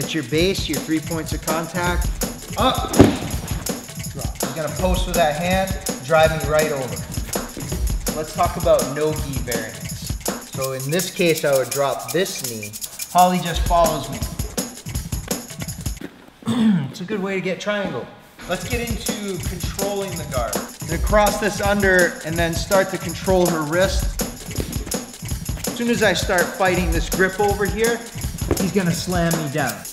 Get your base, your 3 points of contact, up, drop. You're gonna post with that hand, driving right over. Let's talk about no-gi variance. So in this case, I would drop this knee. Holly just follows me. It's a good way to get triangle. Let's get into controlling the guard. I'm gonna cross this under and then start to control her wrist. As soon as I start fighting this grip over here, he's gonna slam me down.